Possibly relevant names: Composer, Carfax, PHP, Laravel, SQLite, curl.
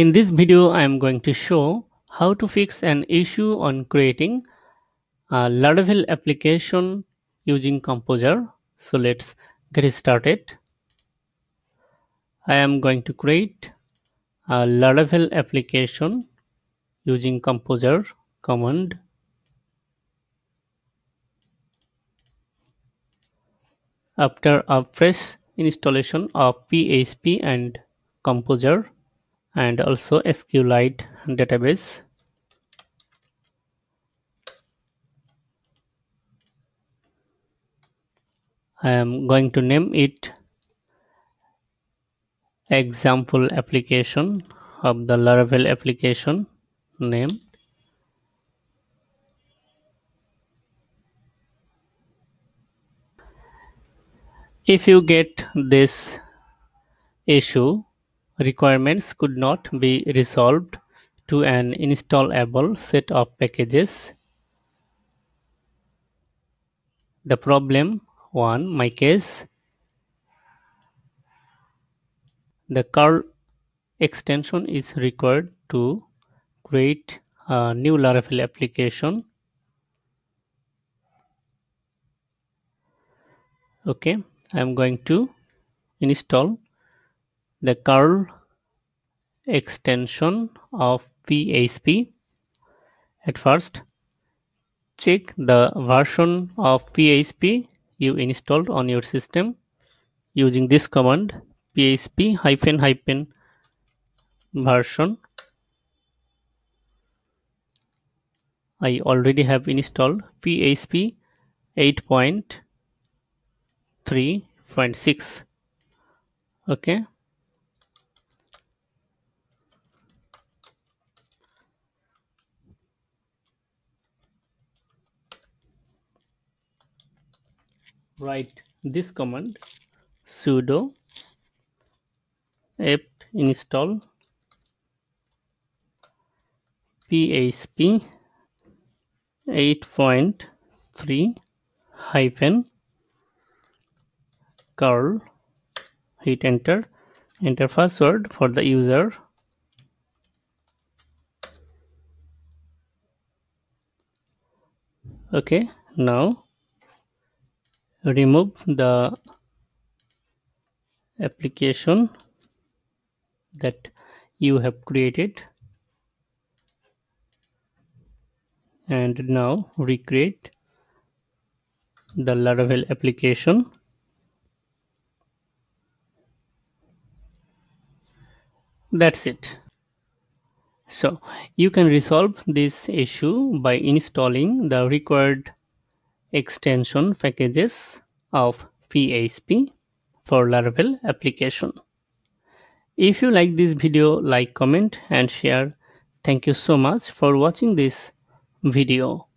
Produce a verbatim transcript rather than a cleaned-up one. In this video, I am going to show how to fix an issue on creating a Laravel application using Composer. So let's get started. I am going to create a Laravel application using Composer command. After a fresh installation of P H P and Composer, and also SQLite database. I am going to name it example application of the Laravel application name. If you get this issue, requirements could not be resolved to an installable set of packages. The problem one, my case, the curl extension is required to create a new Laravel application. Okay, I'm going to install the curl extension of P H P. At first, check the version of P H P you installed on your system using this command php hyphen hyphen version. I already have installed P H P eight point three point six. Okay. Write this command sudo apt install php eight point three hyphen curl, hit enter, enter password for the user. Okay, now remove the application that you have created and now recreate the Laravel application. That's it. So you can resolve this issue by installing the required extension packages of P H P for Laravel application. If you like this video, like, comment and share. Thank you so much for watching this video.